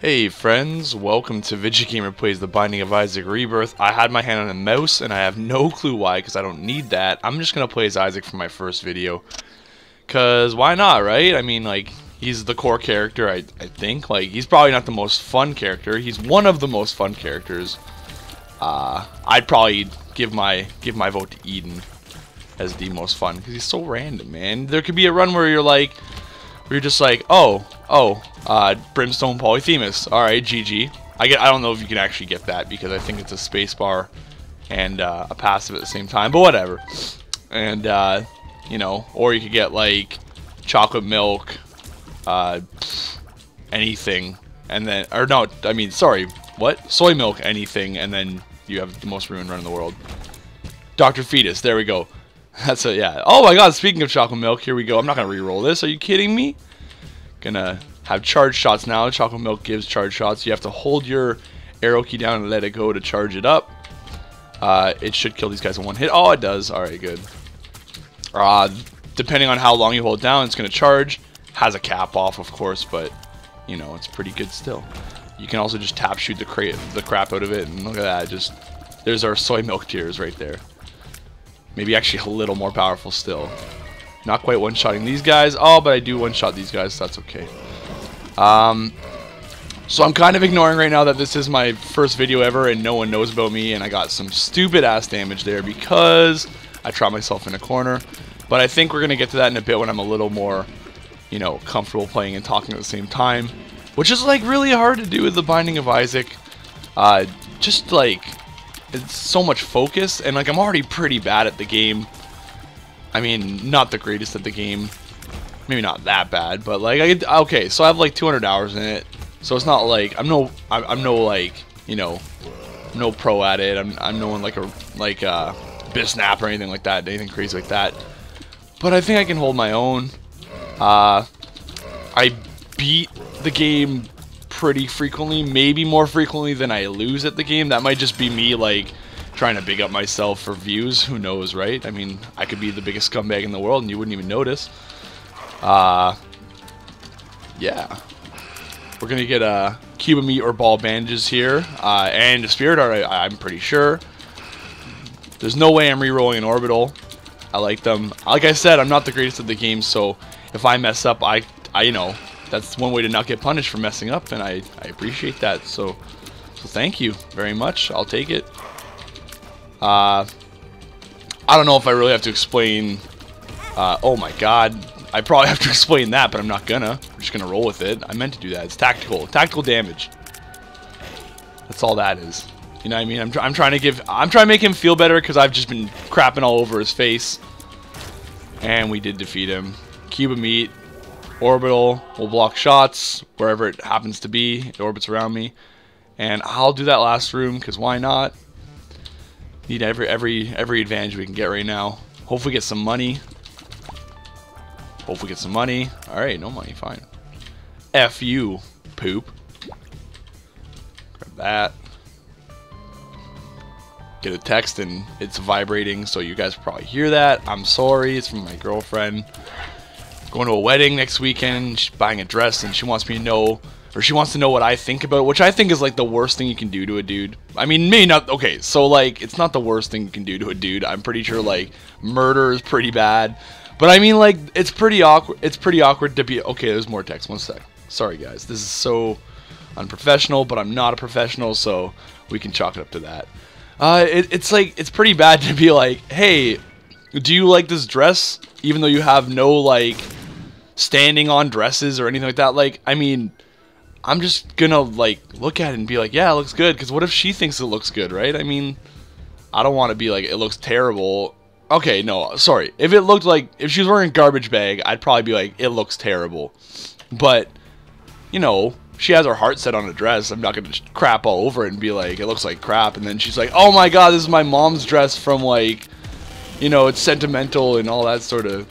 Hey friends, welcome to Vidjagamer Plays The Binding of Isaac Rebirth. I had my hand on a mouse and I have no clue why, because I don't need that. I'm just going to play as Isaac for my first video. Because why not, right? I mean, like, he's the core character, I think. Like, he's probably not the most fun character. He's one of the most fun characters. I'd probably give my vote to Eden as the most fun, because he's so random, man. There could be a run where you're like... We're just like, Brimstone Polyphemus. Alright, GG. I don't know if you can actually get that, because I think it's a spacebar and a passive at the same time, but whatever. And, you know, or you could get, like, chocolate milk, anything, and then, or no, I mean, sorry, what? Soy milk, anything, and then you have the most ruined run in the world. Dr. Fetus, there we go. That's it, yeah. Oh my god, speaking of chocolate milk, here we go. I'm not going to reroll this. Are you kidding me? Gonna have charge shots now. Chocolate milk gives charge shots. You have to hold your arrow key down and let it go to charge it up. It should kill these guys in one hit. Oh, it does. Alright, good. Depending on how long you hold down, it's going to charge. Has a cap off, of course, but, you know, it's pretty good still. You can also just tap shoot the crap out of it, and look at that. Just, there's our soy milk tears right there. Maybe actually a little more powerful still. Not quite one-shotting these guys. Oh, but I do one-shot these guys, so that's okay. So I'm kind of ignoring right now that this is my first video ever and no one knows about me, and I got some stupid-ass damage there because I trapped myself in a corner. But I think we're going to get to that in a bit when I'm a little more, you know, comfortable playing and talking at the same time. Which is, like, really hard to do with The Binding of Isaac. Just, like... It's so much focus, and like I'm already pretty bad at the game. I mean, not the greatest at the game. Maybe not that bad, but like I could, okay, so I have like 200 hours in it. So it's not like I'm no like, you know, no pro at it. I'm no one like a Bisnap or anything like that, anything crazy like that. But I think I can hold my own. I beat the game pretty frequently, maybe more frequently than I lose at the game. That might just be me, like, trying to big up myself for views. Who knows, right? I mean, I could be the biggest scumbag in the world and you wouldn't even notice. Yeah. We're gonna get Cuba meat or ball bandages here, and Spirit Art, I'm pretty sure. There's no way I'm re-rolling an orbital. I like them. Like I said, I'm not the greatest at the game, so if I mess up, I you know, that's one way to not get punished for messing up, and I appreciate that, so thank you very much. I'll take it. I don't know if I really have to explain... oh my god. I probably have to explain that, but I'm not gonna. I'm just gonna roll with it. I meant to do that. It's tactical. Tactical damage. That's all that is. You know what I mean? I'm trying to give... I'm trying to make him feel better, because I've just been crapping all over his face. And we did defeat him. Cuba meat. Orbital will block shots wherever it happens to be. It orbits around me, and I'll do that last room because why not? Need every advantage we can get right now. Hopefully get some money. Hopefully get some money. All right, no money, fine. F you, poop. Grab that. Get a text and it's vibrating, so you guys probably hear that. I'm sorry. It's from my girlfriend. Going to a wedding next weekend, she's buying a dress, and she wants me to know, or she wants to know what I think about it, which I think is like the worst thing you can do to a dude. I mean, maybe not, okay, so like, it's not the worst thing you can do to a dude. I'm pretty sure like, murder is pretty bad, but I mean like, it's pretty awkward to be, okay, there's more text, one sec. Sorry guys, this is so unprofessional, but I'm not a professional, so we can chalk it up to that. It's like, it's pretty bad to be like, hey, do you like this dress? Even though you have no like, standing on dresses or anything like that. Like, I mean, I'm just gonna like look at it and be like, yeah, it looks good, because what if she thinks it looks good, right? I mean, I don't want to be like, it looks terrible. Okay, no, sorry, if it looked like, if she was wearing a garbage bag, I'd probably be like, it looks terrible, but you know, she has her heart set on a dress. I'm not gonna just crap all over it and be like, it looks like crap, and then she's like, oh my god, this is my mom's dress from like, you know, it's sentimental and all that sort of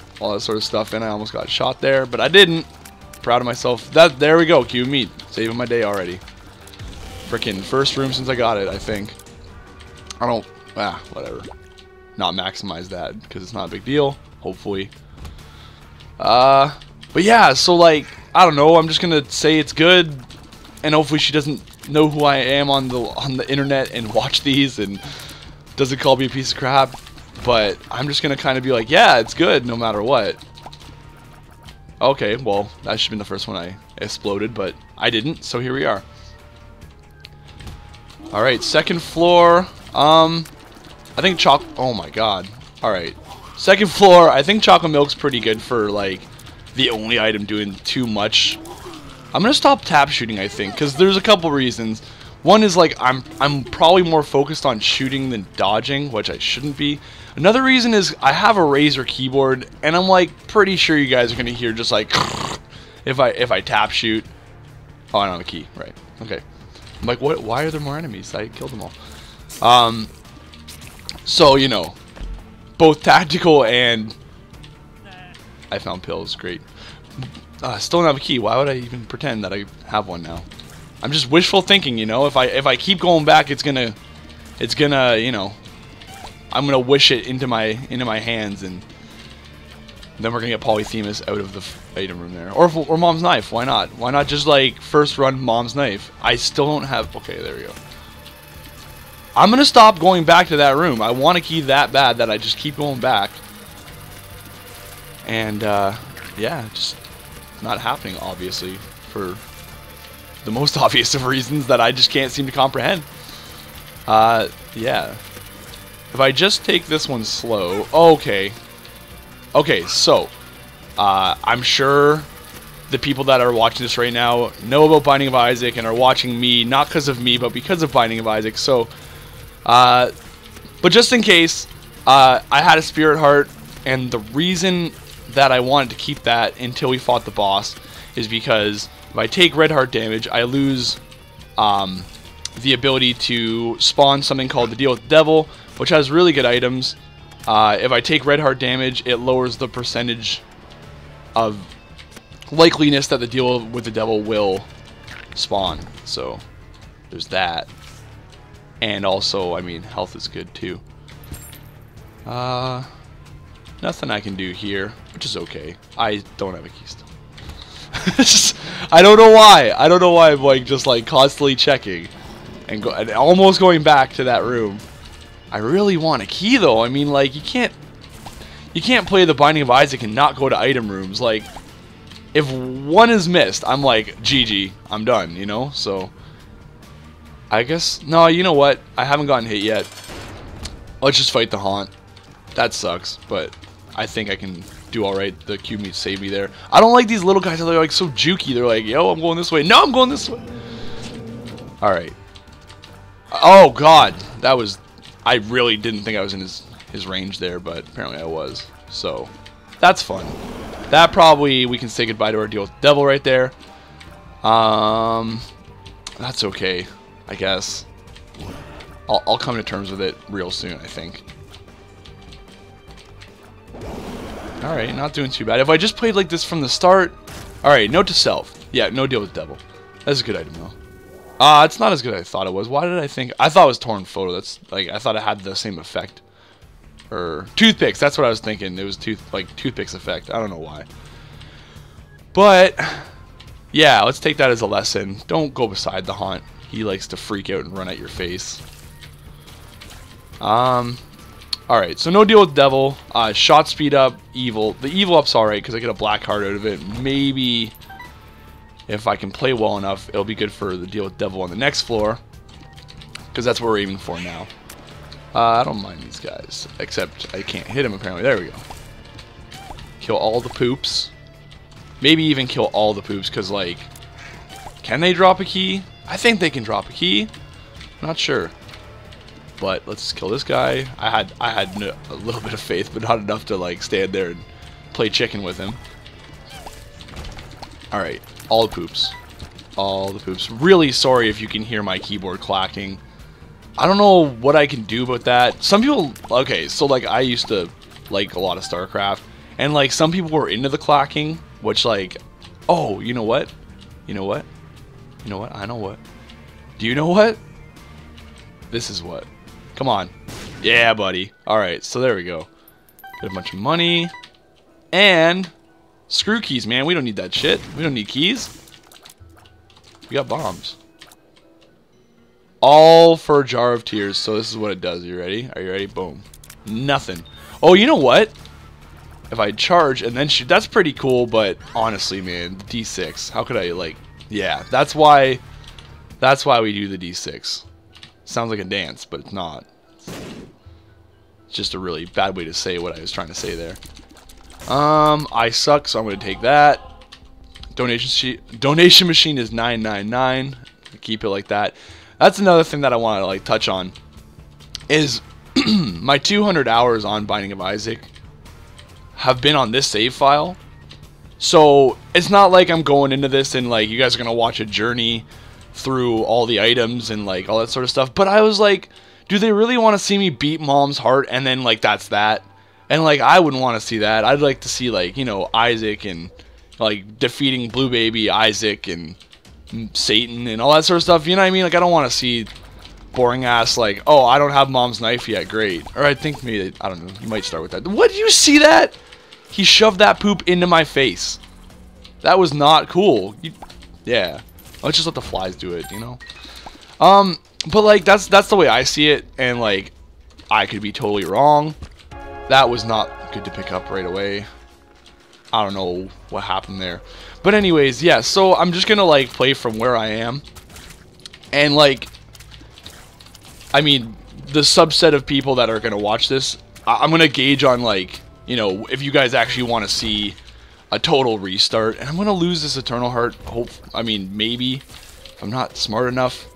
stuff, and I almost got shot there, but I didn't. Proud of myself. That, there we go, Q meat. Saving my day already. Frickin' first room since I got it, I think. I don't, whatever. Not maximize that, because it's not a big deal, hopefully. But yeah, so like, I don't know, I'm just gonna say it's good, And hopefully she doesn't know who I am on the internet and watch these and doesn't call me a piece of crap. But I'm just gonna kind of be like, yeah, it's good no matter what. Okay, well, that should have been the first one I exploded, but I didn't, so here we are. Alright, second floor. I think oh my god. Alright. Second floor, I think chocolate milk's pretty good for, like, the only item doing too much. I'm gonna stop tap shooting, I think, because there's a couple reasons. One is, like, I'm probably more focused on shooting than dodging, which I shouldn't be. Another reason is I have a Razer keyboard, and I'm, like, pretty sure you guys are gonna hear just, like, if I tap shoot. Oh, I don't have a key, right? Okay. I'm like, what? Why are there more enemies? I killed them all. So, you know, both tactical and... I found pills, great. Still don't have a key. Why would I even pretend that I have one now? I'm just wishful thinking, you know. If I keep going back, it's gonna, you know, I'm gonna wish it into my hands, and then we're gonna get Polyphemus out of the item room there, or Mom's knife. Why not? Why not just like first run Mom's knife? I still don't have. Okay, there we go. I'm gonna stop going back to that room. I want a key that bad that I just keep going back, and yeah, just not happening obviously for the most obvious of reasons that I just can't seem to comprehend. Yeah. If I just take this one slow... Okay. Okay, so... I'm sure the people that are watching this right now know about Binding of Isaac and are watching me, not because of me, but because of Binding of Isaac, so... but just in case, I had a Spirit Heart, and the reason that I wanted to keep that until we fought the boss is because... if I take red heart damage, I lose the ability to spawn something called the Deal with the Devil, which has really good items. If I take red heart damage, it lowers the percentage of likeliness that the Deal with the Devil will spawn. So there's that. And also, I mean, health is good too. Nothing I can do here, which is okay. I don't have a key still. I don't know why. I don't know why I'm like just like constantly checking and almost going back to that room. I really want a key though. I mean, like you can't play the Binding of Isaac and not go to item rooms. Like if one is missed, I'm like GG, I'm done, you know? So I guess no, you know what? I haven't gotten hit yet. Let's just fight the Haunt. That sucks, but I think I can do alright. The Cuba meat saved me there. I don't like these little guys that are like so jukey. They're like, yo, I'm going this way. No, I'm going this way. Alright. Oh god. That was... I really didn't think I was in his range there, but apparently I was. So, that's fun. That probably... we can say goodbye to our Deal with the Devil right there. That's okay, I guess. I'll come to terms with it real soon, I think. Alright, not doing too bad. If I just played like this from the start... Alright, note to self. Yeah, no Deal with the Devil. That's a good item, though. It's not as good as I thought it was. Why did I think... I thought it was Torn Photo. That's like... I thought it had the same effect. Or... Toothpicks. That's what I was thinking. It was Toothpicks effect. I don't know why. But... yeah, let's take that as a lesson. Don't go beside the Haunt. He likes to freak out and run at your face. Alright, so no Deal with the Devil, shot speed up, evil. The evil up's alright because I get a black heart out of it. Maybe if I can play well enough, it'll be good for the Deal with the Devil on the next floor. Because that's what we're aiming for now. I don't mind these guys, except I can't hit them apparently. There we go. Kill all the poops. Maybe even kill all the poops because, like, can they drop a key? I think they can drop a key. I'm not sure. But let's kill this guy. I had no, a little bit of faith, but not enough to like stand there and play chicken with him. All right, all the poops, all the poops. Really sorry if you can hear my keyboard clacking. I don't know what I can do about that. Some people, okay, so like I used to like a lot of StarCraft, and like some people were into the clacking, which like, oh, you know what, you know what, you know what? I know what. Do you know what? This is what. Come on. Yeah, buddy. Alright, so there we go. Got a bunch of money. And... screw keys, man. We don't need that shit. We don't need keys. We got bombs. All for a jar of tears. So this is what it does. You ready? Are you ready? Boom. Nothing. Oh, you know what? If I charge and then shoot, that's pretty cool, but honestly, man, D6. How could I, like, yeah, that's why we do the D6. Sounds like a dance, but it's not. It's just a really bad way to say what I was trying to say there. I suck, so I'm going to take that. Donation machine is 999. I keep it like that. That's another thing that I want to, like, touch on is my 200 hours on Binding of Isaac have been on this save file. So it's not like I'm going into this and, like, you guys are going to watch a journey through all the items and, like, all that sort of stuff. But I was like, do they really want to see me beat Mom's heart? And then, like, that's that. And, like, I wouldn't want to see that. I'd like to see, like, you know, Isaac and, like, defeating Blue Baby, Isaac and Satan and all that sort of stuff. You know what I mean? Like, I don't want to see boring ass, like, oh, I don't have Mom's knife yet. Great. Or I think maybe, I don't know. You might start with that. What, do you see that? He shoved that poop into my face. That was not cool. Yeah. Let's just let the flies do it, you know? But, like, that's the way I see it. And, like, I could be totally wrong. That was not good to pick up right away. I don't know what happened there. But anyways, yeah, so I'm just gonna, like, play from where I am. And, like, I mean, the subset of people that are gonna watch this, I'm gonna gauge on, like, you know, if you guys actually want to see a total restart. And I'm gonna lose this Eternal Heart. Hope, I mean, maybe. If I'm not smart enough.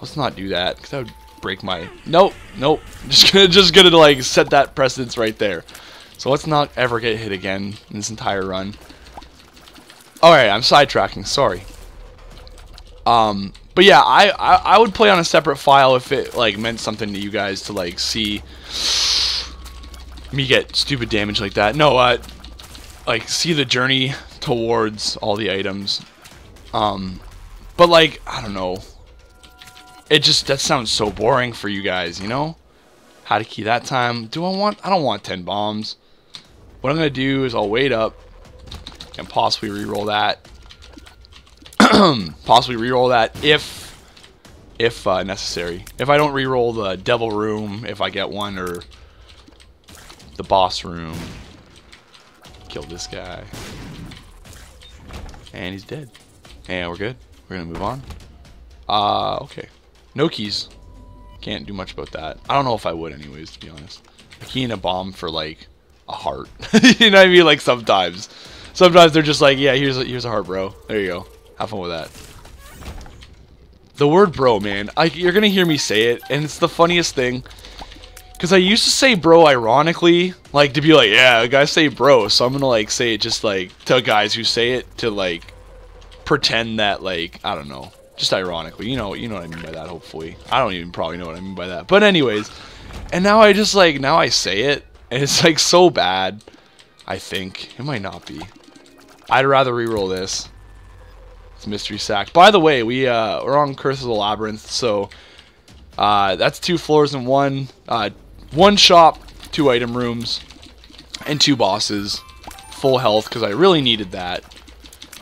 Let's not do that, because that would break my... Nope, nope. Just gonna like, set that precedence right there. So let's not ever get hit again in this entire run. Alright, I'm sidetracking, sorry. But yeah, I would play on a separate file if it, like, meant something to you guys to, like, see me get stupid damage like that. No, like, see the journey towards all the items. But, like, I don't know. It just, that sounds so boring for you guys, you know? How to key that time. Do I don't want 10 bombs. What I'm going to do is I'll wait up and possibly reroll that. Possibly reroll that if necessary. If I don't reroll the devil room, if I get one, or the boss room. Kill this guy. And he's dead. And we're good. We're going to move on. Okay. No keys. Can't do much about that. I don't know if I would anyways, to be honest. A key and a bomb for, like, a heart. You know what I mean? Like, sometimes. Sometimes they're just like, yeah, here's a heart, bro. There you go. Have fun with that. The word bro, man. You're going to hear me say it, and it's the funniest thing. Because I used to say bro ironically, like, to be like, yeah, guys say bro. So I'm going to, like, say it just, like, to guys who say it to, like, pretend that, like, I don't know. Just ironically, you know what I mean by that, hopefully. I don't even probably know what I mean by that. But anyways, and now I just, like, now I say it, and it's, like, so bad, I think. It might not be. I'd rather reroll this. It's Mystery Sack. By the way, we're on Curse of the Labyrinth, so that's 2 floors and 1. One shop, 2 item rooms, and 2 bosses. Full health, because I really needed that.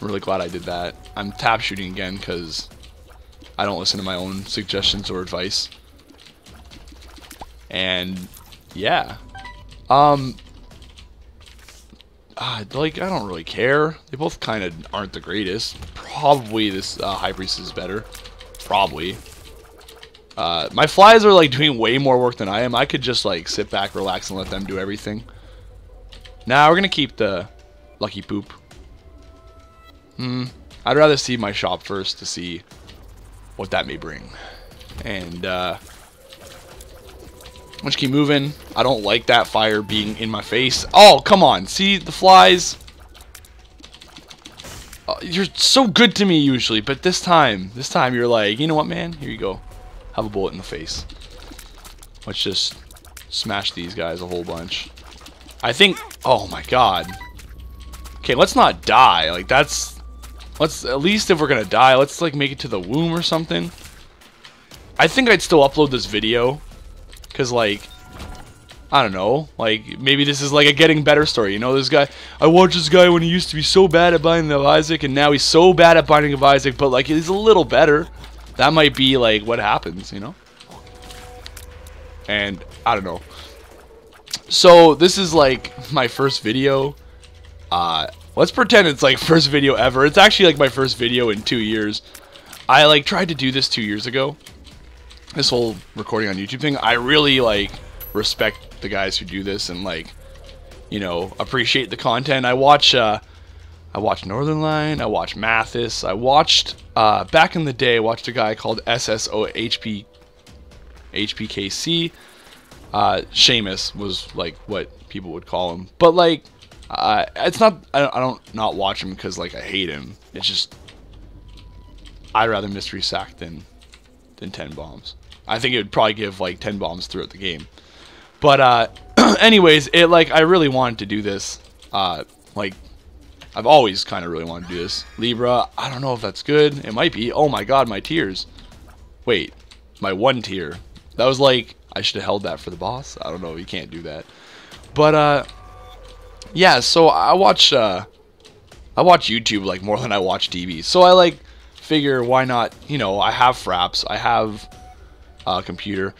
I'm really glad I did that. I'm tap shooting again, because... I don't listen to my own suggestions or advice. And, yeah. Like, I don't really care. They both kind of aren't the greatest. Probably this High Priest is better. Probably. My flies are, like, doing way more work than I am. I could just, like, sit back, relax, and let them do everything. Nah, we're going to keep the Lucky Poop. I'd rather see my shop first to see... what that may bring. And let's keep moving. I don't like that fire being in my face. Oh, come on. See the flies? You're so good to me usually, but this time you're like, you know what, man? Here you go. Have a bullet in the face. Let's just smash these guys a whole bunch. I think, oh my god. Okay, let's not die. Like, that's... let's, at least if we're gonna die, let's, like, make it to the womb or something. I think I'd still upload this video. Because, like, I don't know, like, maybe this is like a getting better story, you know, this guy, I watched this guy when he used to be so bad at Binding of Isaac, and now he's so bad at Binding of Isaac, but, like, he's a little better. That might be, like, what happens, you know? And, I don't know. So, this is, like, my first video. Let's pretend it's, like, first video ever. It's actually, like, my first video in 2 years. I, like, tried to do this 2 years ago. This whole recording on YouTube thing. I really, like, respect the guys who do this and, like, you know, appreciate the content. I watch Northern Line, I watch Mathis, I watched back in the day I watched a guy called SSOHPKC. Seamus was like what people would call him, but like it's not, I don't not watch him because like I hate him. It's just I'd rather mystery sack than 10 bombs. I think it would probably give like 10 bombs throughout the game. But, anyways, it, like, I really wanted to do this, like, I've always kind of really wanted to do this. Libra, I don't know if that's good, it might be, oh my god, my tears, wait, my one tear, that was like, I should have held that for the boss, I don't know, you can't do that, but, yeah, so I watch YouTube, like, more than I watch TV, so I, like, figure, why not, you know, I have Fraps, I have, a computer.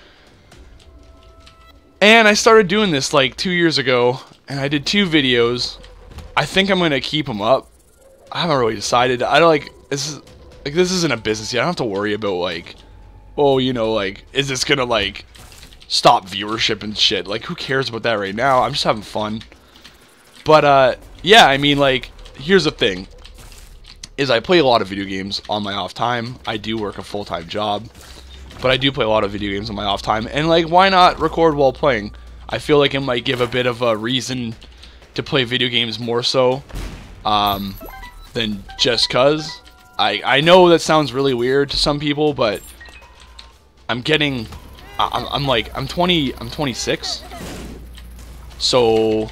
And I started doing this like 2 years ago, and I did 2 videos. I think I'm gonna keep them up. I haven't really decided. I don't like this isn't a business yet. I don't have to worry about like, oh, you know, like is this gonna like stop viewership and shit? Like who cares about that right now? I'm just having fun. But yeah, I mean like here's the thing: is I play a lot of video games on my off time. I do work a full-time job. But I do play a lot of video games on my off time, and like, why not record while playing? I feel like it might give a bit of a reason to play video games more so than just cause. I know that sounds really weird to some people, but I'm getting, I'm 26, so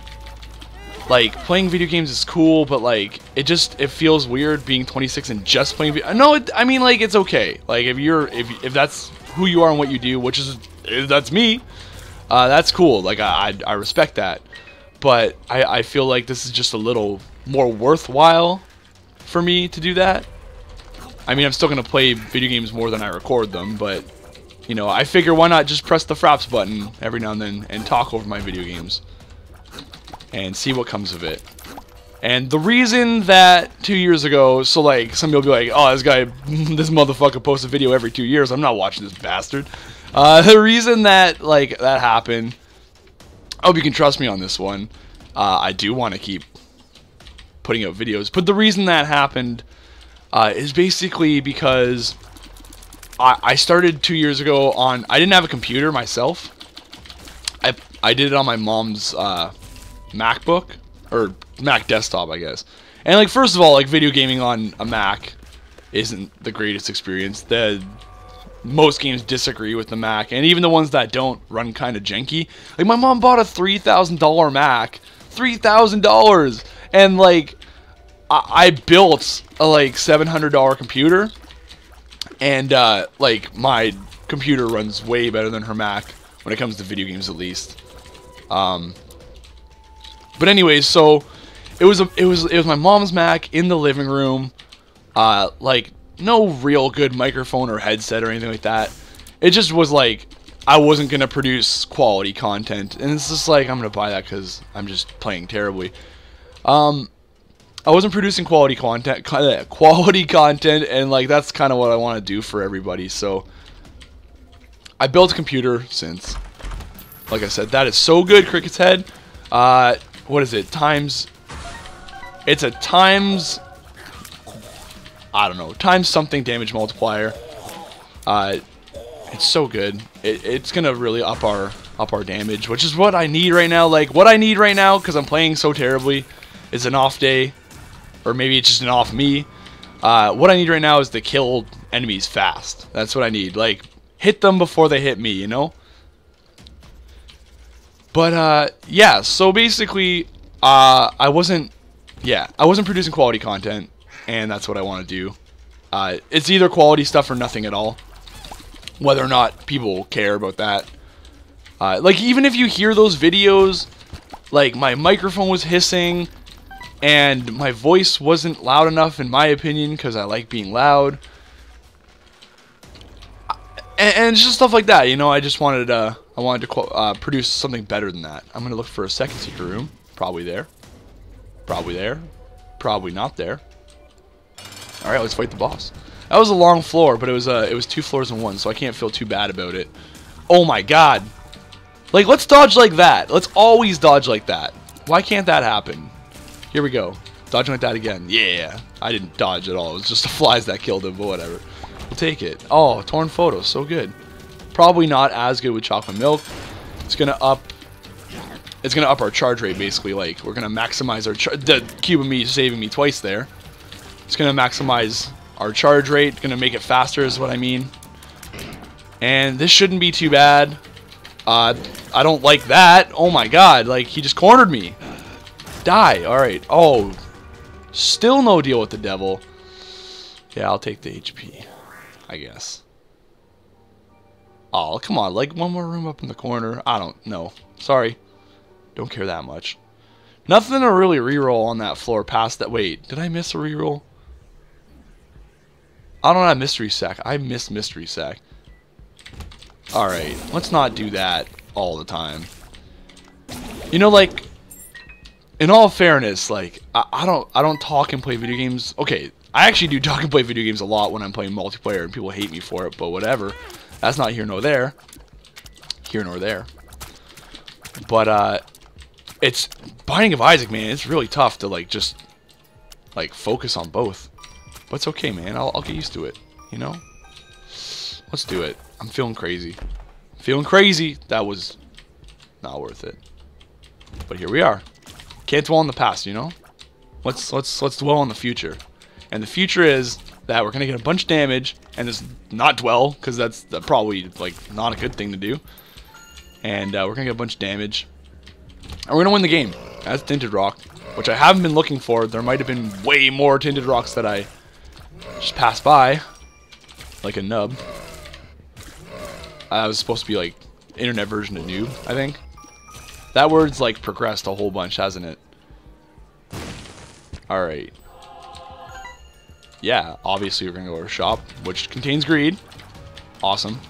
like playing video games is cool, but like it feels weird being 26 and just playing video. No, I mean like it's okay. Like if you're if that's who you are and what you do, which is that's me, that's cool. Like I respect that, but I feel like this is just a little more worthwhile for me to do that. I mean I'm still gonna play video games more than I record them, but you know I figure why not just press the Fraps button every now and then and talk over my video games. And see what comes of it. And the reason that 2 years ago, so like, somebody will be like, oh, this guy, this motherfucker posts a video every 2 years, I'm not watching this bastard. The reason that, like, that happened, I hope you can trust me on this one, I do want to keep putting out videos, but the reason that happened is basically because I started 2 years ago on, I didn't have a computer myself, I did it on my mom's, MacBook or Mac desktop, I guess. And like, first of all, like video gaming on a Mac isn't the greatest experience. Most games disagree with the Mac, and even the ones that don't run kind of janky. Like my mom bought a $3,000 Mac, $3,000, and like I built a like $700 computer, and like my computer runs way better than her Mac when it comes to video games, at least. But anyways, so it was my mom's Mac in the living room, like no real good microphone or headset or anything like that. It just was like I wasn't gonna produce quality content, and it's just like I'm gonna buy that because I'm just playing terribly. I wasn't producing quality content, and like that's kind of what I want to do for everybody. So I built a computer since, like I said, that is so good, Cricket's Head. What is it? It's a times, I don't know, times something damage multiplier. It's so good. It's gonna really up our damage, which is what I need right now. Like what I need right now, because I'm playing so terribly, is an off day, or maybe it's just an off me. What I need right now is to kill enemies fast. That's what I need. Like hit them before they hit me, you know? But, yeah, so basically, I wasn't producing quality content, and that's what I want to do. It's either quality stuff or nothing at all, whether or not people care about that. Like, even if you hear those videos, like, my microphone was hissing, and my voice wasn't loud enough, in my opinion, because I like being loud. And it's just stuff like that, you know. I just wanted I wanted to produce something better than that. I'm going to look for a second secret room. Probably there. Probably there. Probably not there. Alright, let's fight the boss. That was a long floor, but it was 2 floors in 1, so I can't feel too bad about it. Oh my god. Like, let's dodge like that. Let's always dodge like that. Why can't that happen? Here we go. Dodging like that again. Yeah. I didn't dodge at all. It was just the flies that killed him, but whatever. We'll take it. Oh, torn photo. So good. Probably not as good with chocolate milk. It's gonna up our charge rate, basically. Like, we're gonna maximize our charge. The Cuba meat saving me twice there. It's gonna maximize our charge rate. It's gonna make it faster, is what I mean. And this shouldn't be too bad. I don't like that. Oh my god! Like, he just cornered me. Die. All right. Oh, still no deal with the devil. Yeah, I'll take the HP, I guess. Oh, come on. Like, one more room up in the corner. I don't know. Sorry. Don't care that much. Nothing to really reroll on that floor past that. Wait, did I miss a reroll? I don't have mystery sack. I missed mystery sack. Alright, let's not do that all the time. You know, like, in all fairness, like, I don't talk and play video games. Okay, I actually do talk and play video games a lot when I'm playing multiplayer, and people hate me for it, but whatever. That's not here nor there. Here nor there. But, it's Binding of Isaac, man. It's really tough to, like, just, like, focus on both. But it's okay, man. I'll get used to it, you know? Let's do it. I'm feeling crazy. I'm feeling crazy. That was not worth it. But here we are. Can't dwell on the past, you know? Let's dwell on the future. And the future is that we're gonna get a bunch of damage and just not dwell, because that's probably, like, not a good thing to do. And we're gonna get a bunch of damage. And we're gonna win the game. That's Tinted Rock, which I haven't been looking for. There might have been way more Tinted Rocks that I just passed by, like a nub. I was supposed to be, like, internet version of noob, I think. That word's, like, progressed a whole bunch, hasn't it? Alright. Yeah, obviously we're gonna go to our shop, which contains greed. Awesome.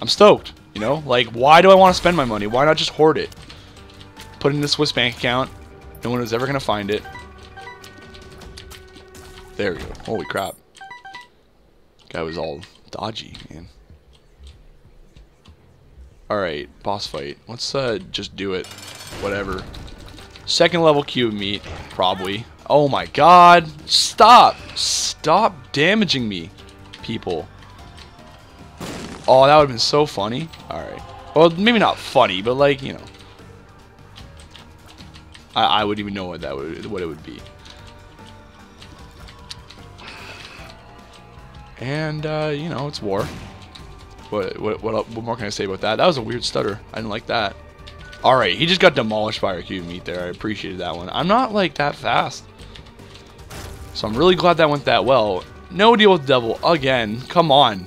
I'm stoked, you know? Like, why do I want to spend my money? Why not just hoard it? Put it in the Swiss bank account. No one is ever gonna find it. There we go. Holy crap. Guy was all dodgy, man. Alright, boss fight. Let's just do it. Whatever. Second level cube meat, probably. Oh my god. Stop! Stop damaging me, people. Oh, that would have been so funny. Alright. Well, maybe not funny, but, like, you know. I wouldn't even know what that would what it would be. And you know, it's war. What more can I say about that? That was a weird stutter. I didn't like that. Alright, he just got demolished by our cube meat there. I appreciated that one. I'm not, like, that fast. So I'm really glad that went that well. No deal with the devil again. Come on.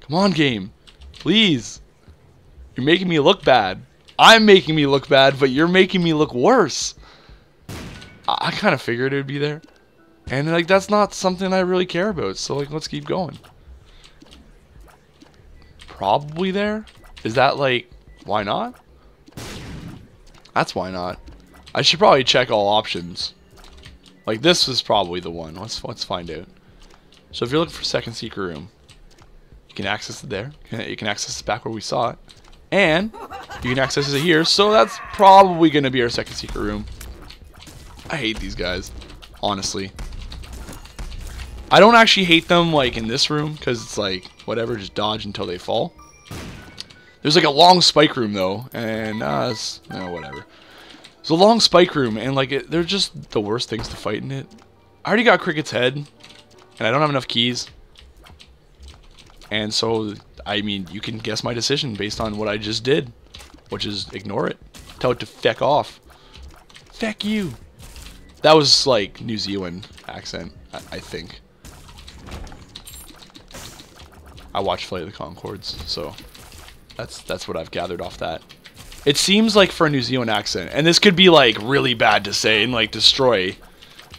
Come on, game. Please. You're making me look bad. I'm making me look bad, but you're making me look worse. I kind of figured it would be there. And, like, that's not something I really care about. So, like, let's keep going. Probably there? Is that, like, why not? That's why not. I should probably check all options. Like, this is probably the one. Let's find out. So if you're looking for second secret room, you can access it there. You can access it back where we saw it. And you can access it here. So that's probably going to be our second secret room. I hate these guys, honestly. I don't actually hate them, like, in this room, because it's like, whatever, just dodge until they fall. There's, like, a long spike room, though, and, it's, no, whatever. There's a long spike room, and, like, they're just the worst things to fight in it. I already got Cricket's Head, and I don't have enough keys. And so, I mean, you can guess my decision based on what I just did, which is ignore it. Tell it to feck off. Feck you. That was, like, New Zealand accent, I think. I watched Flight of the Conchords, so that's what I've gathered off that. It seems like for a New Zealand accent, and this could be like really bad to say and like destroy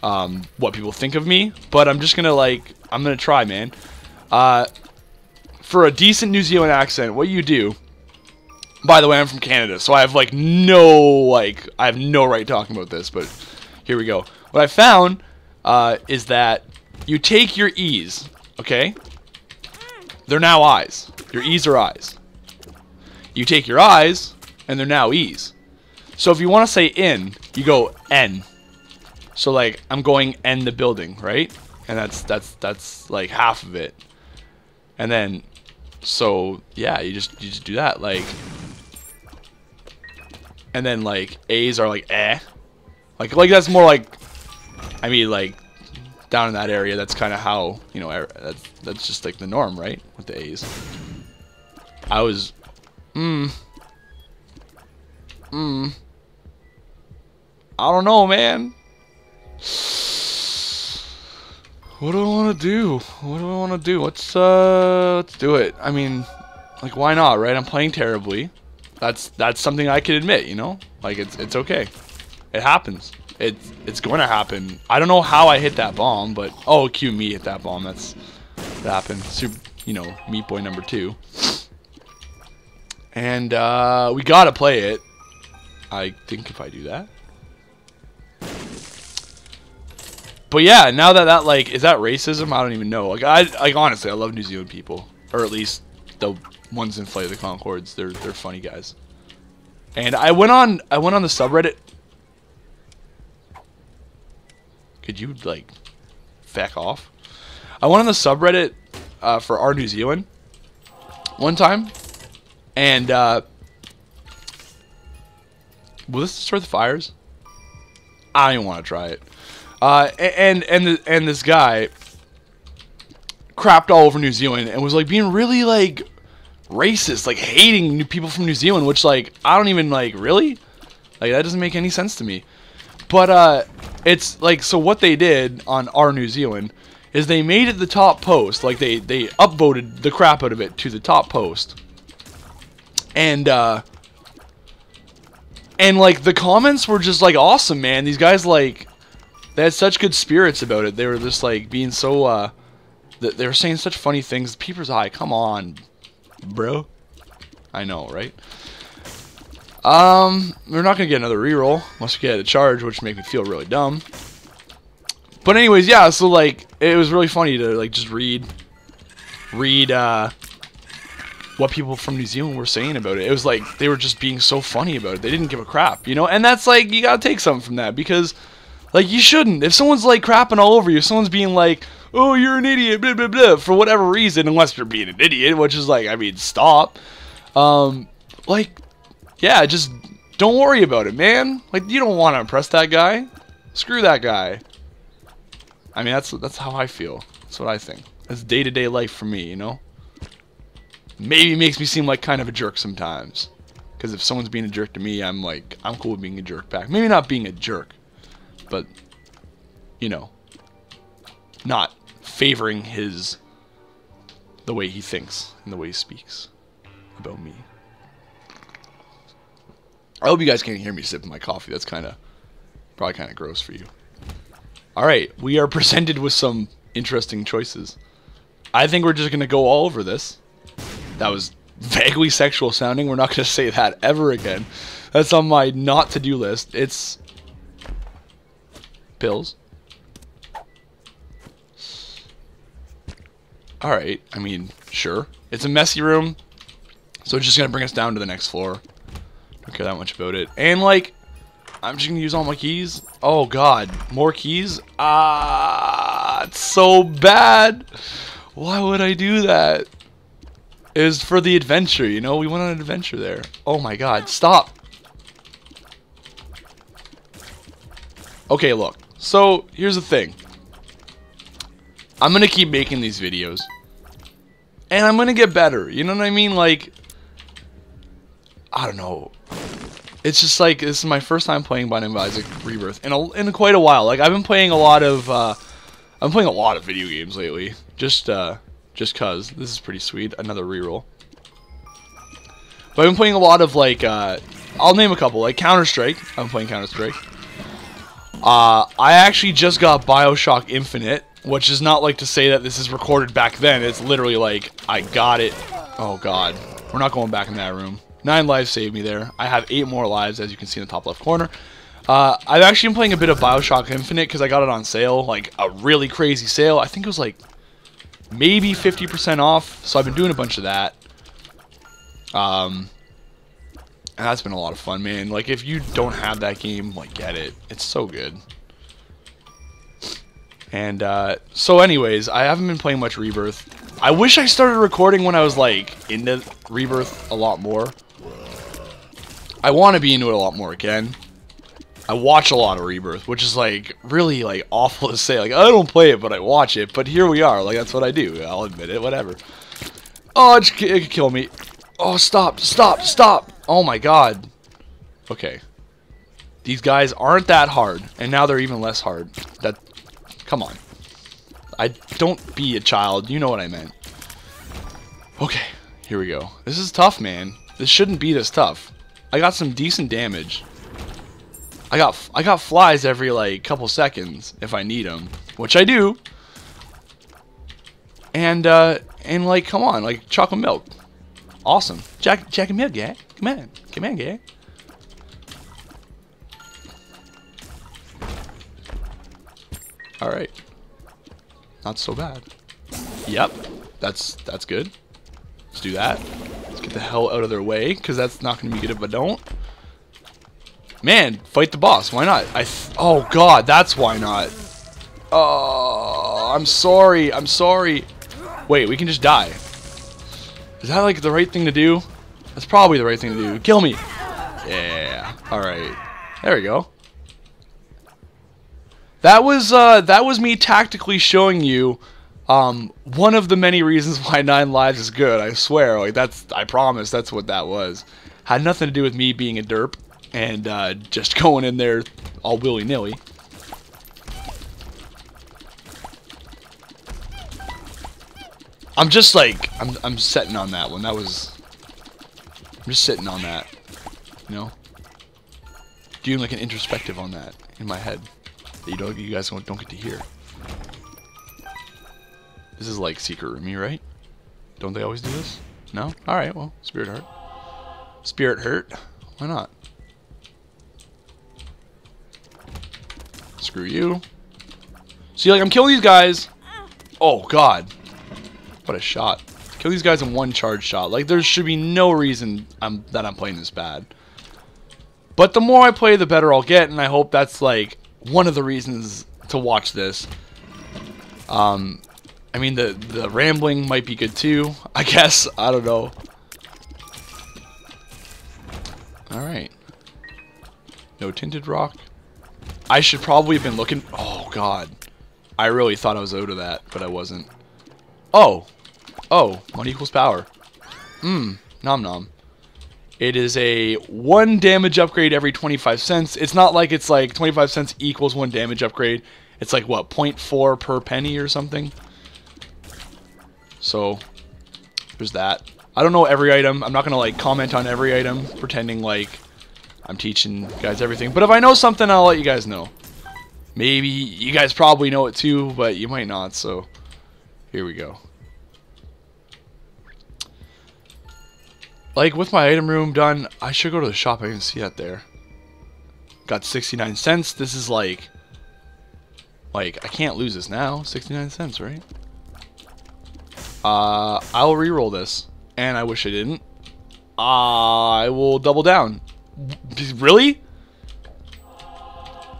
what people think of me, but I'm just gonna like, I'm gonna try, man. For a decent New Zealand accent, what you do, by the way, I'm from Canada, so I have like no, like, I have no right talking about this, but here we go. What I found is that you take your E's, okay? They're now I's. Your E's are I's. You take your I's, and they're now E's. So if you want to say in, you go N. So like, I'm going N the building, right? And that's like half of it. And then, so yeah, you just do that, like. And then like A's are like eh, like that's more like, I mean like down in that area. That's kind of how, you know, that's just like the norm, right? With the A's. I was, I don't know, man. What do I want to do? What do I want to do? Let's do it. I mean, like, why not, right? I'm playing terribly. That's something I can admit, you know? Like, it's okay. It happens. It's going to happen. I don't know how I hit that bomb, but... Oh, Q me hit that bomb. That happened. Super, you know, Meat Boy number 2. And, we gotta play it. I think if I do that... But yeah, now that like, is that racism? I don't even know. Like, I honestly, I love New Zealand people, or at least the ones in Flight of the Conchords. They're funny guys. And I went on the subreddit. Could you like, back off? I went on the subreddit for Our New Zealand one time, and will this destroy the fires? I don't even want to try it. And this guy crapped all over New Zealand and was like being really like racist, like hating new people from New Zealand, which like I don't even like really, like that doesn't make any sense to me. But it's like, so what they did on Our New Zealand is they made it the top post, like they upvoted the crap out of it to the top post, and like the comments were just like awesome, man. These guys like. They had such good spirits about it. They were just like being so, they were saying such funny things. Peeper's Eye, come on, bro. I know, right? We're not gonna get another reroll unless we get a charge, which make me feel really dumb. But anyways, yeah. So like, it was really funny to like just read what people from New Zealand were saying about it. It was like they were just being so funny about it. They didn't give a crap, you know. And that's like you gotta take something from that because. Like, you shouldn't. If someone's, like, crapping all over you, if someone's being like, oh, you're an idiot, blah, blah, blah, for whatever reason, unless you're being an idiot, which is like, I mean, stop. Like, yeah, just don't worry about it, man. Like, you don't want to impress that guy. Screw that guy. I mean, that's how I feel. That's what I think. That's day-to-day life for me, you know? Maybe it makes me seem like kind of a jerk sometimes. Because if someone's being a jerk to me, I'm like, I'm cool with being a jerk back. Maybe not being a jerk. But, you know, not favoring the way he thinks and the way he speaks about me. I hope you guys can't hear me sipping my coffee. That's probably kind of gross for you. All right, we are presented with some interesting choices. I think we're just going to go all over this. That was vaguely sexual sounding. We're not going to say that ever again. That's on my not to-do list. It's... pills. Alright, I mean, sure. It's a messy room, so it's just gonna bring us down to the next floor. Don't care that much about it. And, like, I'm just gonna use all my keys. Oh, God. More keys? Ah, it's so bad. Why would I do that? It was for the adventure, you know? We went on an adventure there. Oh, my God. Stop. Okay, look. So, here's the thing. I'm going to keep making these videos. And I'm going to get better. You know what I mean? Like, I don't know. It's just like, this is my first time playing Binding of Isaac Rebirth in quite a while. Like, I've been playing a lot of, I'm playing a lot of video games lately. Just cause. This is pretty sweet. Another reroll. But I've been playing a lot of, like, I'll name a couple, like Counter-Strike. I'm playing Counter-Strike. I actually just got Bioshock Infinite, which is not like to say that this is recorded back then. It's literally like, I got it. Oh god. We're not going back in that room. 9 lives saved me there. I have 8 more lives, as you can see in the top left corner. I've actually been playing a bit of Bioshock Infinite because I got it on sale, like a really crazy sale. I think it was like maybe 50% off, so I've been doing a bunch of that. And that's been a lot of fun, man. Like, if you don't have that game, like, get it. It's so good. And, so anyways, I haven't been playing much Rebirth. I wish I started recording when I was, like, into Rebirth a lot more. I want to be into it a lot more again. I watch a lot of Rebirth, which is, like, really, like, awful to say. Like, I don't play it, but I watch it. But here we are. Like, that's what I do. I'll admit it. Whatever. Oh, it could kill me. Oh, stop. Stop. Stop. Oh my god. Okay. These guys aren't that hard, and now they're even less hard. That... Come on. Don't be a child. You know what I meant. Okay. Here we go. This is tough, man. This shouldn't be this tough. I got some decent damage. I got flies every, like, couple seconds if I need them. Which I do. And like, come on. Like, chocolate milk. Awesome. Jack and milk, yeah? Come on. Come on, yeah? Alright. Not so bad. Yep. That's good. Let's do that. Let's get the hell out of their way, because that's not going to be good if I don't. Man, fight the boss. Why not? Oh, God. That's why not. Oh, I'm sorry. I'm sorry. Wait, we can just die. Is that, like, the right thing to do? That's probably the right thing to do. Kill me! Yeah. Alright. There we go. That was me tactically showing you, one of the many reasons why 9 lives is good, I swear. Like, I promise, that's what that was. Had nothing to do with me being a derp, and, just going in there all willy-nilly. I'm just like, I'm sitting on that one. I'm just sitting on that, you know? Doing like an introspective on that in my head that you guys don't get to hear. This is like Secret Roomy, right? Don't they always do this? No? Alright, well, Spirit Art. Spirit Hurt? Why not? Screw you. See, like, I'm killing these guys. Oh, God. What a shot. Kill these guys in one charge shot. Like, there should be no reason that I'm playing this bad. But the more I play, the better I'll get, and I hope that's, like, one of the reasons to watch this. I mean, the rambling might be good, too, I guess. I don't know. Alright. No Tinted Rock. I should probably have been looking... Oh, God. I really thought I was out of that, but I wasn't. Oh. Oh, money equals power. Mmm, nom nom. It is a 1 damage upgrade every 25 cents. It's not like it's like 25 cents equals 1 damage upgrade. It's like, what, 0.4 per penny or something? So, there's that. I don't know every item. I'm not going to, like, comment on every item, pretending like I'm teaching you guys everything. But if I know something, I'll let you guys know. Maybe you guys probably know it too, but you might not, so here we go. Like, with my item room done, I should go to the shop. I didn't see that there. Got 69 cents. This is like... Like, I can't lose this now. 69 cents, right? I'll re-roll this. And I wish I didn't. I will double down. Really?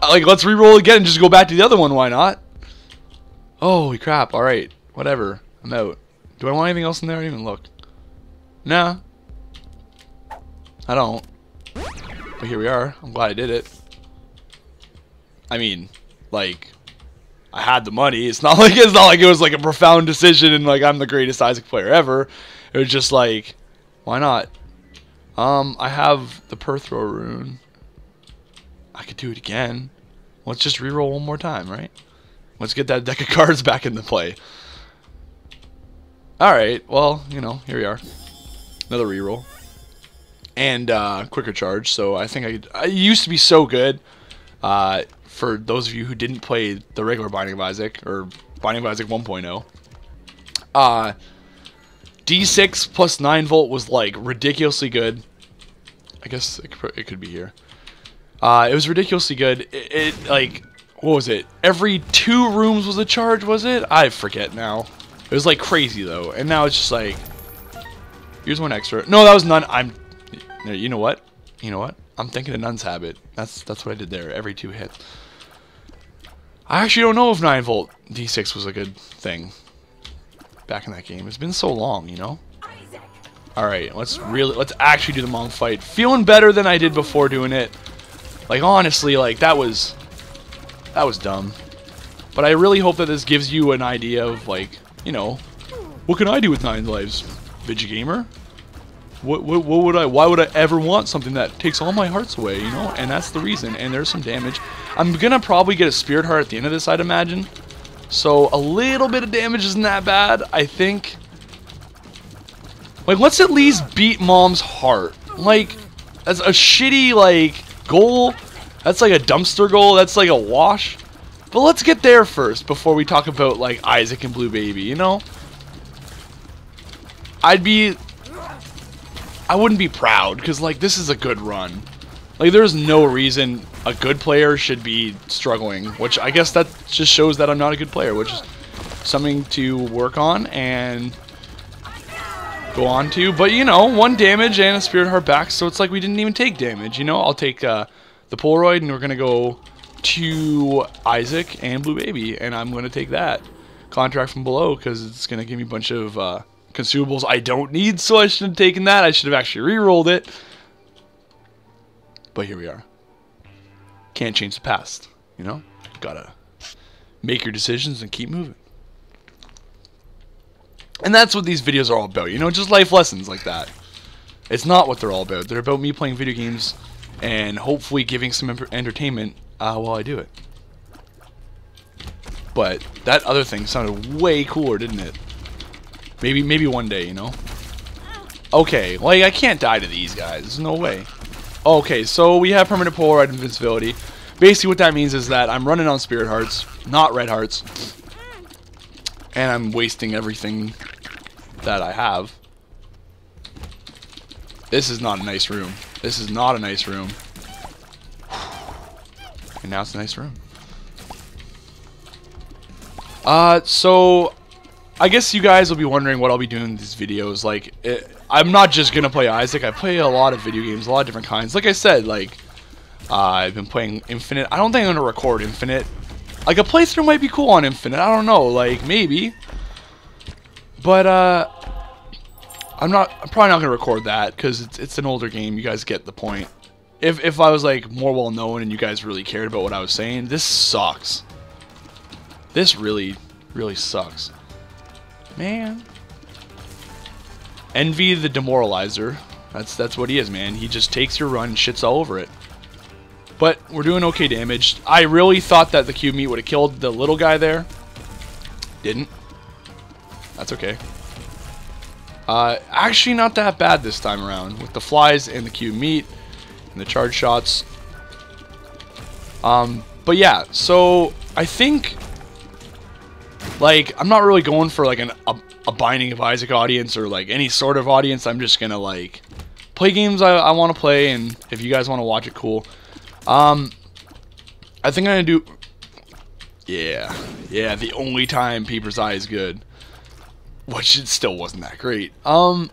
Like, let's re-roll again and just go back to the other one. Why not? Holy crap. Alright. Whatever. I'm out. Do I want anything else in there? I didn't even look. Nah. I don't. But here we are. I'm glad I did it. I mean, like, I had the money. It's not like it was like a profound decision and like I'm the greatest Isaac player ever. It was just like, why not? I have the Perthro rune. I could do it again. Let's just reroll one more time, right? Let's get that deck of cards back into play. Alright, well, you know, here we are. Another reroll. and quicker charge. So I think I used to be so good. For those of you who didn't play the regular Binding of Isaac or Binding of Isaac 1.0, D6 plus 9 volt was like ridiculously good. I guess it could be here. It was ridiculously good. It like, what was it? Every 2 rooms was a charge, was it? I forget now. It was like crazy though, and now it's just like, here's one extra. No, that was none. You know what? You know what? I'm thinking of Nun's Habit. That's what I did there. Every 2 hits. I actually don't know if 9 volt D6 was a good thing back in that game. It's been so long, you know. Alright, let's actually do the Haunt fight. Feeling better than I did before doing it. Like honestly, like that was dumb. But I really hope that this gives you an idea of like, you know, what can I do with 9 lives? Vidjagamer? What would I, why would I ever want something that takes all my hearts away, you know? And that's the reason. And there's some damage. I'm gonna probably get a Spirit Heart at the end of this, I'd imagine. So a little bit of damage isn't that bad, I think. Like, let's at least beat Mom's heart. Like, that's a shitty, like, goal. That's like a dumpster goal. That's like a wash. But let's get there first before we talk about, like, Isaac and Blue Baby, you know? I wouldn't be proud, because, like, this is a good run. Like, there's no reason a good player should be struggling. Which, I guess that just shows that I'm not a good player, which is something to work on, and go on to, but you know, 1 damage and a Spirit Heart back, so it's like we didn't even take damage, you know. I'll take the Polaroid, and we're gonna go to Isaac and Blue Baby, and I'm gonna take that contract from below, because it's gonna give me a bunch of consumables I don't need, so I should have taken that. I should have actually re-rolled it, but here we are. Can't change the past, you know. Gotta make your decisions and keep moving. And that's what these videos are all about, you know, just life lessons like that. It's not what they're all about. They're about me playing video games and hopefully giving some entertainment while I do it. But that other thing sounded way cooler, didn't it? Maybe one day, you know? Okay, like, I can't die to these guys. There's no way. Okay, so we have permanent Polaroid invincibility. Basically what that means is that I'm running on Spirit Hearts, not Red Hearts. And I'm wasting everything that I have. This is not a nice room. This is not a nice room. And now it's a nice room. So I guess you guys will be wondering what I'll be doing in these videos. Like, I'm not just gonna play Isaac. I play a lot of video games, a lot of different kinds. Like I said, like I've been playing Infinite. I don't think I'm gonna record Infinite. Like, a playthrough might be cool on Infinite, I don't know, like, maybe. But, I'm probably not gonna record that, because it's an older game, you guys get the point. If I was, like, more well-known and you guys really cared about what I was saying, this sucks. This really, really sucks. Man. Envy the Demoralizer. That's what he is, man. He just takes your run and shits all over it. But we're doing okay damage. I really thought that the Cuba meat would have killed the little guy there. Didn't. That's okay. Actually not that bad this time around. With the flies and the Cuba meat and the charge shots. But yeah, so I think, like, I'm not really going for like a Binding of Isaac audience or like any sort of audience. I'm just going to like play games I want to play, and if you guys want to watch it, cool. I think I'm gonna do, yeah, the only time Peeper's Eye is good, which it still wasn't that great. I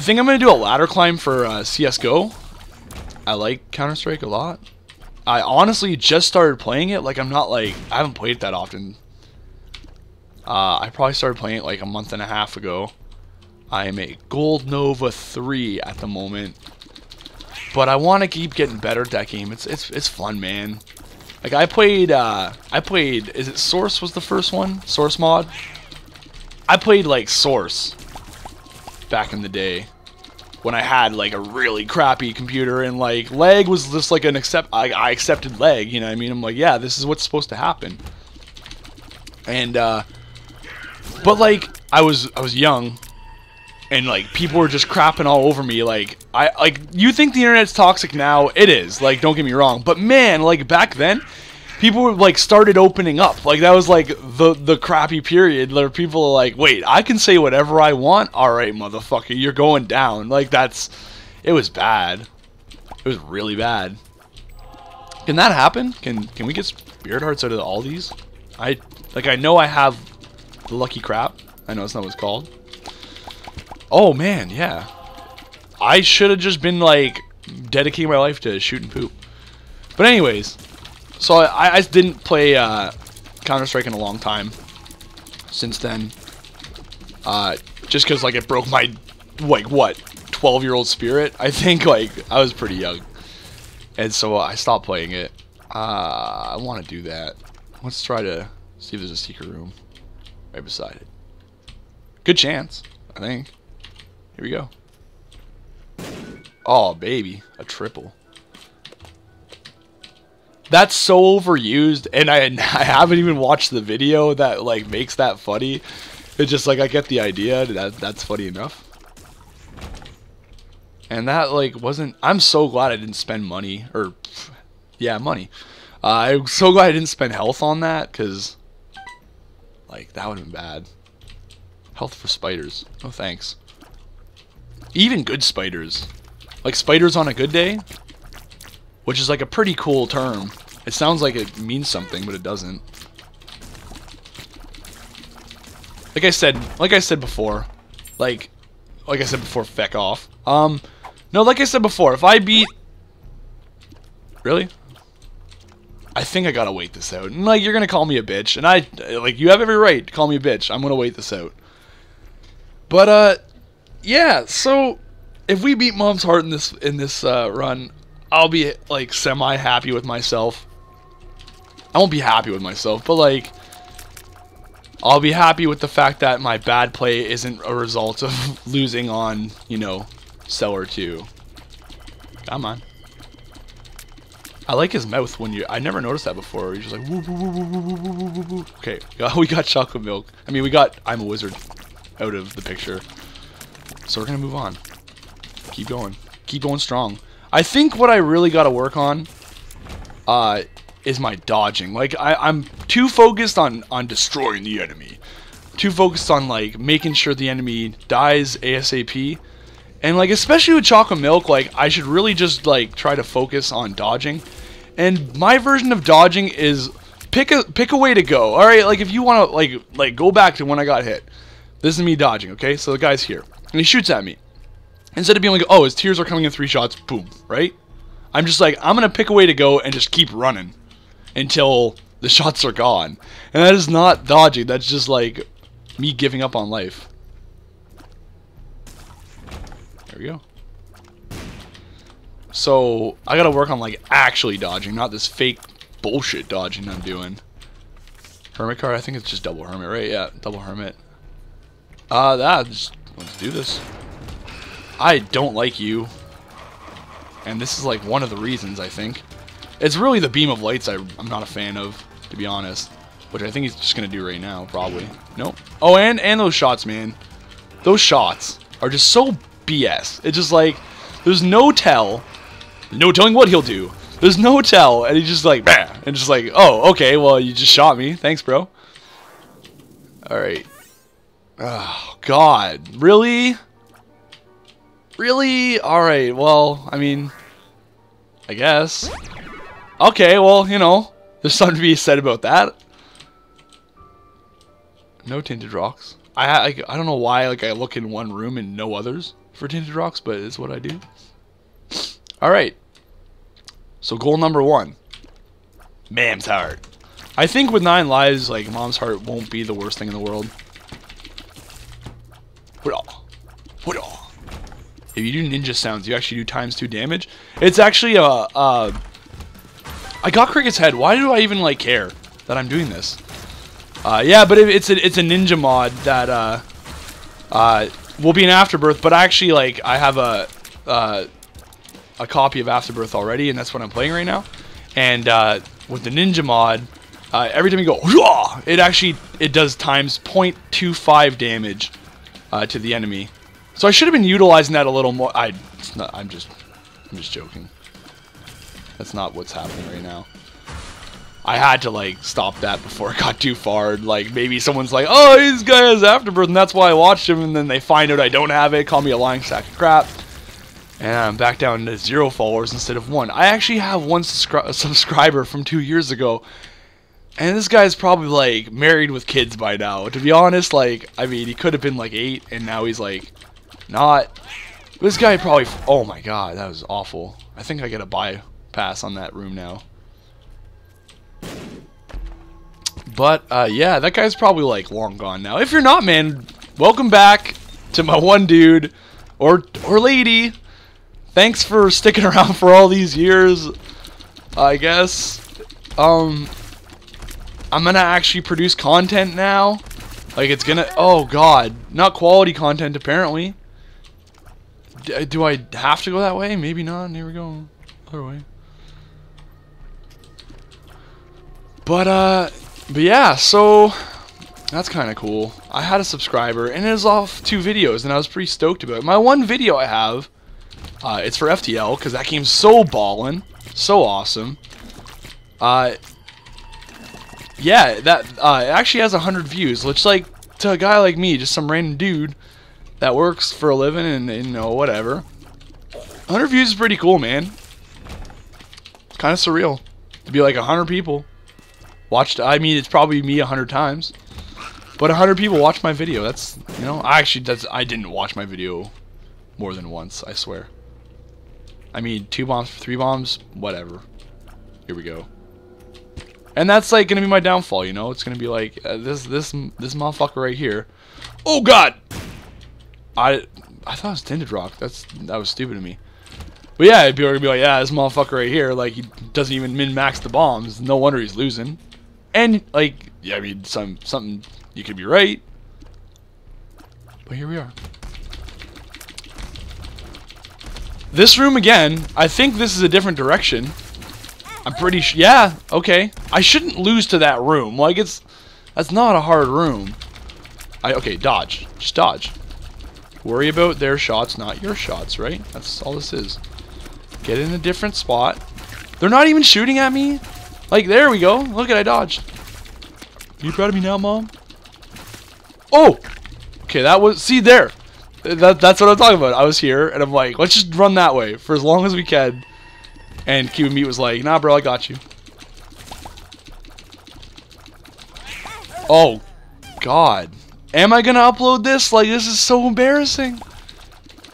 think I'm gonna do a ladder climb for, CSGO. I like Counter-Strike a lot. I honestly just started playing it, like, I'm not, like, I haven't played it that often. I probably started playing it, like, a month and a half ago. I am a Gold Nova 3 at the moment. But I want to keep getting better at that game. It's fun, man. Like, I played, is it Source was the first one? Source mod? I played, like, Source back in the day when I had, like, a really crappy computer, and, like, lag was just, like, I accepted lag, you know what I mean? I'm like, yeah, this is what's supposed to happen. And, but, like, I was young, and like people were just crapping all over me. Like you think the internet's toxic now? It is. Like, don't get me wrong, but man, like back then, people were like started opening up. Like that was like the crappy period where people are like, wait, I can say whatever I want. All right, motherfucker, you're going down. Like that's, it was bad. It was really bad. Can that happen? Can we get Spirit Hearts out of all these? I know I have the lucky crap. I know it's not what it's called. Oh man, yeah. I should have just been like dedicating my life to shooting poop. But anyways, so I didn't play Counter-Strike in a long time. Since then, just because like it broke my like what 12-year-old spirit. I think like I was pretty young. And so I stopped playing it. I want to do that. Let's try to see if there's a secret room right beside it. Good chance, I think. Here we go. Oh, baby. A triple. That's so overused, and I haven't even watched the video that like makes that funny. It's just like I get the idea that's funny enough. And that, like, wasn't... I'm so glad I didn't spend money. Or, yeah, money. I'm so glad I didn't spend health on that, because, like, that would have been bad. Health for spiders. No thanks. Even good spiders. Like, spiders on a good day, which is, like, a pretty cool term. It sounds like it means something, but it doesn't. Like I said before, feck off. No, like I said before, if I beat... Really? I think I gotta wait this out. And, like, you're gonna call me a bitch. And I... Like, you have every right to call me a bitch. I'm gonna wait this out. But, yeah, so... If we beat Mom's Heart in this run, I'll be, like, semi-happy with myself. I won't be happy with myself, but, like... I'll be happy with the fact that my bad play isn't a result of losing on, you know... Seller 2. Come on. I like his mouth when you... I never noticed that before. He's just like... Woo, woo, woo, woo, woo, woo, woo, woo. Okay, we got chocolate milk. I mean, we got I'm a Wizard out of the picture. So we're going to move on. Keep going. Keep going strong. I think what I really got to work on is my dodging. Like, I'm too focused on destroying the enemy. Too focused on, like, making sure the enemy dies ASAP. And, like, especially with Chocolate Milk, like, I should really just, like, try to focus on dodging. And my version of dodging is pick a way to go. All right, like, if you want to, like go back to when I got hit. This is me dodging, okay? So the guy's here. And he shoots at me. Instead of being like, oh, his tears are coming in 3 shots, boom, right? I'm just like, I'm going to pick a way to go and just keep running until the shots are gone. And that is not dodging. That's just, like, me giving up on life. There we go. So, I gotta work on, like, actually dodging, not this fake bullshit dodging I'm doing. Hermit card, I think it's just double hermit, right? Yeah, double hermit. Let's do this. I don't like you. And this is, like, one of the reasons, I think. It's really the beam of lights I'm not a fan of, to be honest. Which I think he's just gonna do right now, probably. Nope. Oh, and those shots, man. Those shots are just so BS. It's just like, there's no tell. No telling what he'll do. There's no tell. And he's just like, bah! And just like, oh, okay, well, you just shot me. Thanks, bro. Alright. Oh, God. Really? Really? Alright, well, I mean, I guess. Okay, well, you know, there's something to be said about that. No tinted rocks. I don't know why, like, I look in one room and no others for tinted rocks, but it's what I do. Alright. So goal number 1. Mom's Heart. I think with 9 lives, like, Mom's Heart won't be the worst thing in the world. What all? If you do ninja sounds, you actually do ×2 damage. It's actually a... I got Cricket's Head. Why do I even, like, care that I'm doing this? Yeah, but it's a ninja mod that will be an Afterbirth. But actually, like, I have a copy of Afterbirth already, and that's what I'm playing right now. And with the ninja mod, every time you go, it actually does ×0.25 damage to the enemy. So I should have been utilizing that a little more. I'm just joking. That's not what's happening right now. I had to, like, stop that before it got too far. Like, maybe someone's like, oh, this guy has Afterbirth, and that's why I watched him, and then they find out I don't have it, call me a lying sack of crap. And I'm back down to 0 followers instead of 1. I actually have 1 subscriber from 2 years ago, and this guy's probably, like, married with kids by now. To be honest, like, I mean, he could have been, like, 8, and now he's, like, not. This guy probably, oh my god, that was awful. I think I get a bypass on that room now. But, yeah, that guy's probably, like, long gone now. If you're not, man, welcome back to my one dude, or lady. Thanks for sticking around for all these years, I guess. I'm gonna actually produce content now. Like, it's gonna, oh god, not quality content, apparently. Do I have to go that way? Maybe not, here we go, other way. But yeah, so that's kind of cool. I had a subscriber, and it was off 2 videos, and I was pretty stoked about it. My 1 video I have, it's for FTL, because that game's so ballin', so awesome. Yeah, that it actually has 100 views, which, like, to a guy like me, just some random dude that works for a living and you know, whatever. 100 views is pretty cool, man. It's kind of surreal to be, like, 100 people. Watched, I mean, it's probably me 100 times, but 100 people watched my video. That's, you know, I didn't watch my video more than once, I swear. I mean, 2 bombs for 3 bombs, whatever. Here we go. And that's, like, gonna be my downfall, you know. It's gonna be like this motherfucker right here. Oh god, I thought it was Tinted Rock. That was stupid of me. But yeah, people are gonna be like, yeah, this motherfucker right here, like, he doesn't even min-max the bombs. No wonder he's losing. And, like, yeah, I mean, something you could be right. But here we are. This room again. I think this is a different direction. I'm pretty sure. Yeah, okay. I shouldn't lose to that room. Like, that's not a hard room. Okay, dodge. Just dodge. Worry about their shots, not your shots, right? That's all this is. Get in a different spot. They're not even shooting at me. Like, there we go. Look at, I dodged. Are you proud of me now, Mom? Oh! Okay, that was... See, there! That's what I'm talking about. I was here, and I'm like, let's just run that way for as long as we can. And Cuba Meat was like, nah, bro, I got you. Oh, God. Am I gonna upload this? Like, this is so embarrassing.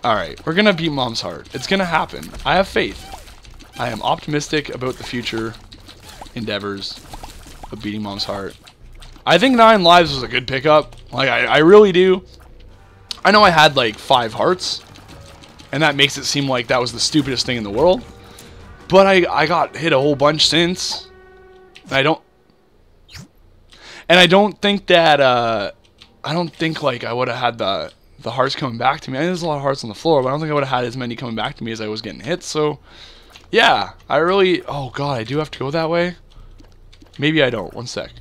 Alright, we're gonna beat Mom's heart. It's gonna happen. I have faith. I am optimistic about the future endeavors of beating Mom's heart. I think 9 lives was a good pickup. Like, I really do. I know I had, like, 5 hearts, and that makes it seem like that was the stupidest thing in the world. But I got hit a whole bunch since. And I don't think that I don't think, like, I would have had the hearts coming back to me. I mean, there's a lot of hearts on the floor, but I don't think I would have had as many coming back to me as I was getting hit. So yeah, I really, oh god, I do have to go that way. Maybe I don't. One sec.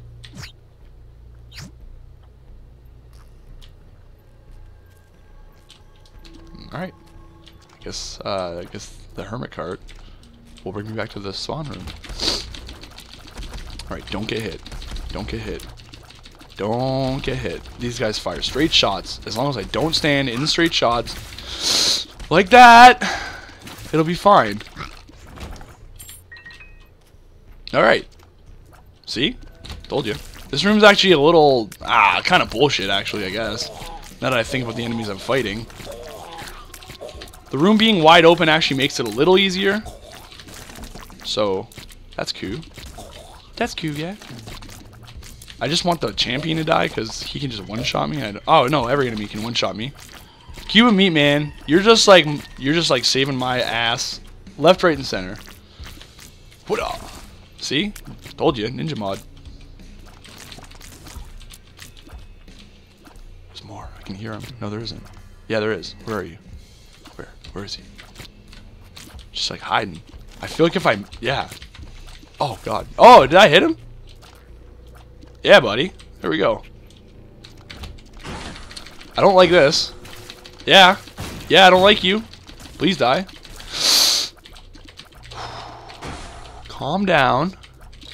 Alright. I guess the hermit cart will bring me back to the spawn room. Alright, don't get hit. Don't get hit. Don't get hit. These guys fire straight shots. As long as I don't stand in straight shots like that, it'll be fine. Alright. See? Told you. This room's actually a little... kind of bullshit, actually, I guess. Now that I think about the enemies I'm fighting. The room being wide open actually makes it a little easier. So, that's cool. That's cool, yeah. I just want the champion to die, because he can just one-shot me. Oh, no, every enemy can one-shot me. Cuba Meat, man. You're just like saving my ass. Left, right, and center. What up? See? Told you, ninja mod. There's more. I can hear him. No, there isn't. Yeah, there is. Where are you? Where is he? Just like hiding. I feel like if I... Yeah. Oh, God. Oh, did I hit him? Yeah, buddy. There we go. I don't like this. Yeah. Yeah, I don't like you. Please die. Calm down.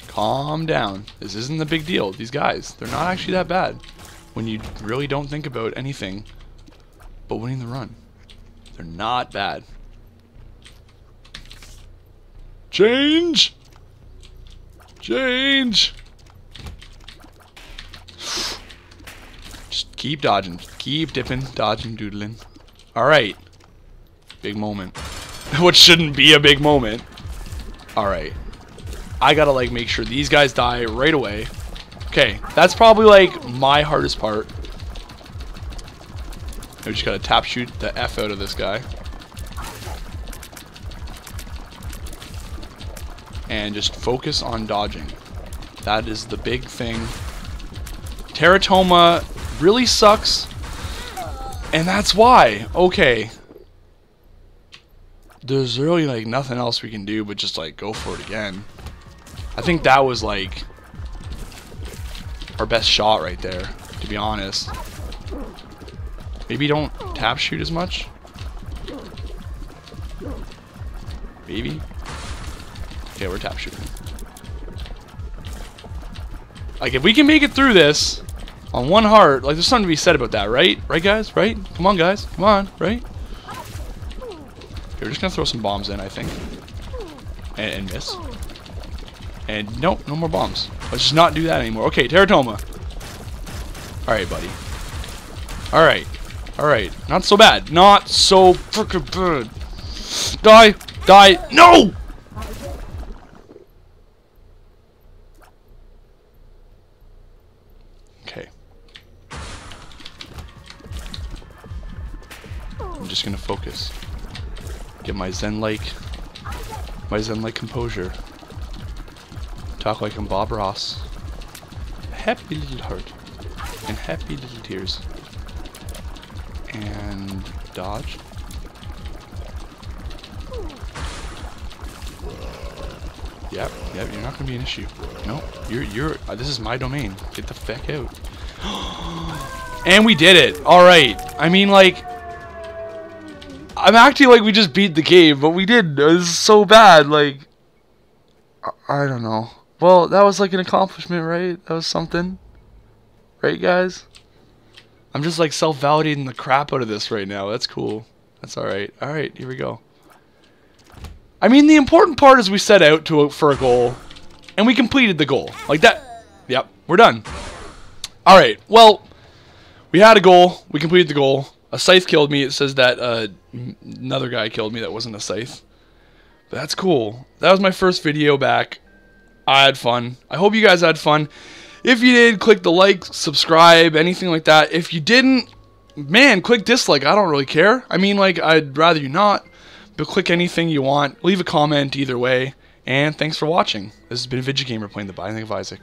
Calm down. This isn't the big deal. These guys, they're not actually that bad when you really don't think about anything but winning the run. They're not bad. Change! Change! Just keep dodging. Keep dipping, dodging, doodling. Alright. Big moment. What shouldn't be a big moment. Alright. I gotta, like, make sure these guys die right away. Okay. That's probably, like, my hardest part. We just gotta tap shoot the F out of this guy. And just focus on dodging. That is the big thing. Teratoma really sucks. And that's why. Okay. There's really, like, nothing else we can do but just, like, go for it again. I think that was, like, our best shot right there, to be honest. Maybe don't tap shoot as much. Maybe. Okay, we're tap shooting. Like, if we can make it through this on one heart, like, there's something to be said about that, right? Right, guys? Right? Come on, guys. Come on, right? Okay, we're just gonna throw some bombs in, I think. And miss. And nope, no more bombs. Let's just not do that anymore. Okay, Teratoma. Alright, buddy. Alright. Alright. Not so bad. Not so frickin' bad. Die! Die! No! Okay. I'm just gonna focus. Get my zen-like composure. Talk like I'm Bob Ross. Happy little heart. And happy little tears. And dodge. Yep, you're not gonna be an issue. No, this is my domain. Get the feck out. And we did it. All right. I mean, like, I'm acting like we just beat the game, but we didn't. This is so bad. Like, I don't know. Well, that was like an accomplishment, right? That was something, right, guys? I'm just, like, self-validating the crap out of this right now. That's cool. That's alright. Alright, here we go. I mean, the important part is we set out for a goal, and we completed the goal. Like that. Yep, we're done. Alright, well, we had a goal. We completed the goal. A scythe killed me. It says that another guy killed me that wasn't a scythe. But that's cool. That was my first video back. I had fun. I hope you guys had fun. If you did, click the like, subscribe, anything like that. If you didn't, man, click dislike. I don't really care. I mean, like, I'd rather you not, but click anything you want. Leave a comment either way. And thanks for watching. This has been Vidjagamer playing The Binding of Isaac.